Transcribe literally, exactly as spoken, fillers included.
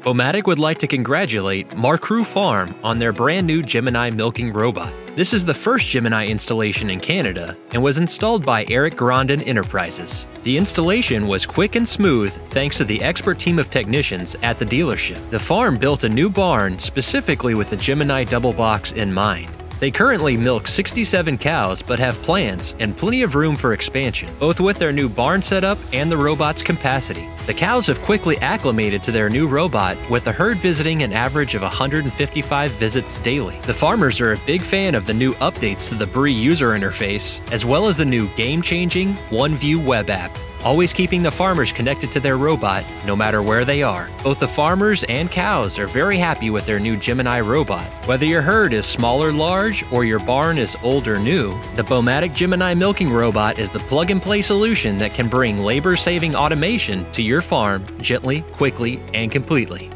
BouMatic would like to congratulate Marcoux Farms on their brand new Gemini milking robot. This is the first Gemini installation in Canada and was installed by Eric Grondin Enterprises. The installation was quick and smooth thanks to the expert team of technicians at the dealership. The farm built a new barn specifically with the Gemini double box in mind. They currently milk sixty-seven cows but have plans and plenty of room for expansion, both with their new barn setup and the robot's capacity. The cows have quickly acclimated to their new robot, with the herd visiting an average of one hundred fifty-five visits daily. The farmers are a big fan of the new updates to the Brie user interface, as well as the new game-changing OneView web app, always keeping the farmers connected to their robot, no matter where they are. Both the farmers and cows are very happy with their new Gemini robot. Whether your herd is small or large, or your barn is old or new, the BouMatic Gemini milking robot is the plug-and-play solution that can bring labor-saving automation to your farm gently, quickly, and completely.